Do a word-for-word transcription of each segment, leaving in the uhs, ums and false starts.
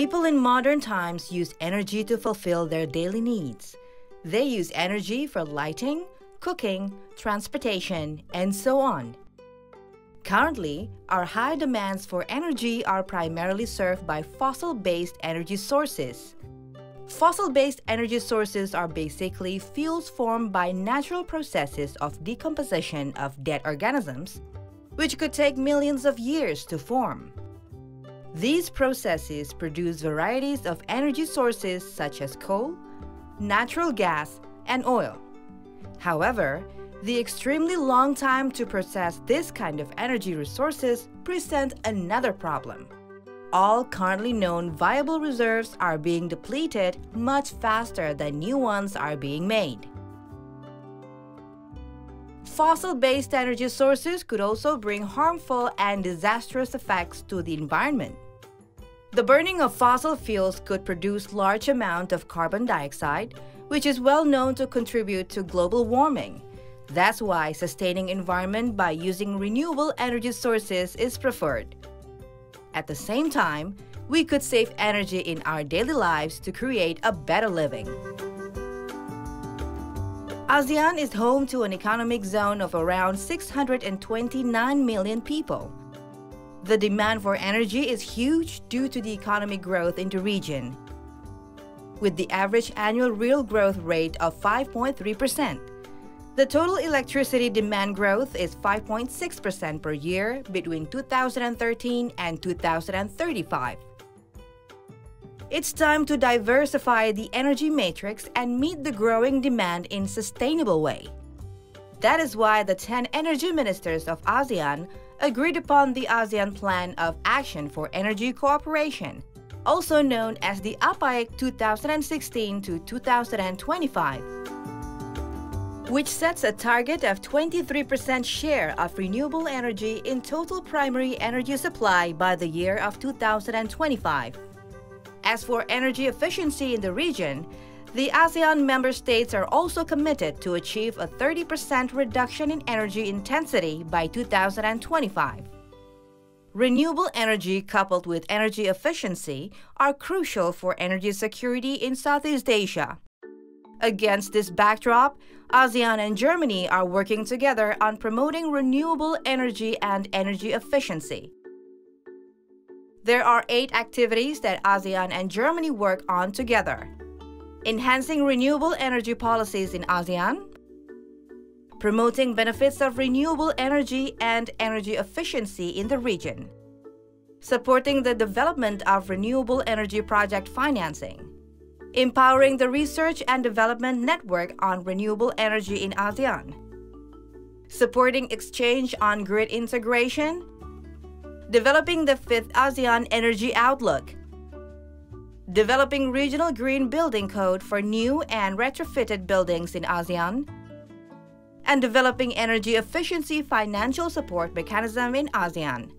People in modern times use energy to fulfill their daily needs. They use energy for lighting, cooking, transportation, and so on. Currently, our high demands for energy are primarily served by fossil-based energy sources. Fossil-based energy sources are basically fuels formed by natural processes of decomposition of dead organisms, which could take millions of years to form. These processes produce varieties of energy sources such as coal, natural gas, and oil. However, the extremely long time to process this kind of energy resources presents another problem. All currently known viable reserves are being depleted much faster than new ones are being made. Fossil-based energy sources could also bring harmful and disastrous effects to the environment. The burning of fossil fuels could produce large amounts of carbon dioxide, which is well known to contribute to global warming. That's why sustaining environment by using renewable energy sources is preferred. At the same time, we could save energy in our daily lives to create a better living. ASEAN is home to an economic zone of around six hundred twenty-nine million people. The demand for energy is huge due to the economic growth in the region, with the average annual real growth rate of five point three percent. The total electricity demand growth is five point six percent per year between two thousand thirteen and two thousand thirty-five. It's time to diversify the energy matrix and meet the growing demand in a sustainable way. That is why the ten energy ministers of ASEAN agreed upon the ASEAN Plan of Action for Energy Cooperation, also known as the APAEC two thousand sixteen to two thousand twenty-five. Which sets a target of twenty-three percent share of renewable energy in total primary energy supply by the year of two thousand twenty-five. As for energy efficiency in the region, the ASEAN member states are also committed to achieve a thirty percent reduction in energy intensity by two thousand twenty-five. Renewable energy coupled with energy efficiency are crucial for energy security in Southeast Asia. Against this backdrop, ASEAN and Germany are working together on promoting renewable energy and energy efficiency. There are eight activities that ASEAN and Germany work on together: enhancing renewable energy policies in ASEAN, promoting benefits of renewable energy and energy efficiency in the region, supporting the development of renewable energy project financing, empowering the research and development network on renewable energy in ASEAN, supporting exchange on grid integration, developing the fifth ASEAN Energy Outlook, developing regional green building code for new and retrofitted buildings in ASEAN, and developing energy efficiency financial support mechanism in ASEAN.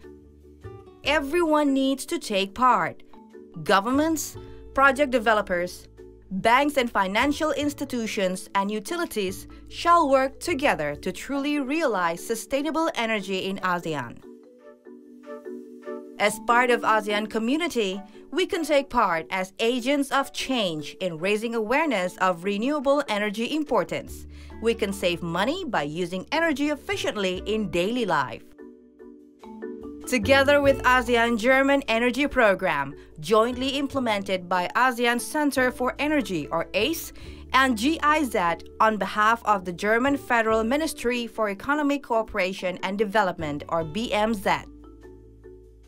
Everyone needs to take part. Governments, project developers, banks and financial institutions, and utilities shall work together to truly realize sustainable energy in ASEAN. As part of ASEAN community, we can take part as agents of change in raising awareness of renewable energy importance. We can save money by using energy efficiently in daily life. Together with ASEAN-German Energy Program, jointly implemented by ASEAN Centre for Energy, or ACE, and G I Z on behalf of the German Federal Ministry for Economic Cooperation and Development, or B M Z.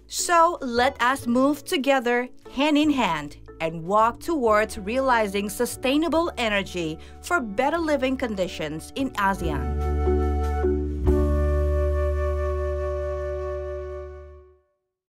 So let us move together, hand in hand, and walk towards realizing sustainable energy for better living conditions in ASEAN.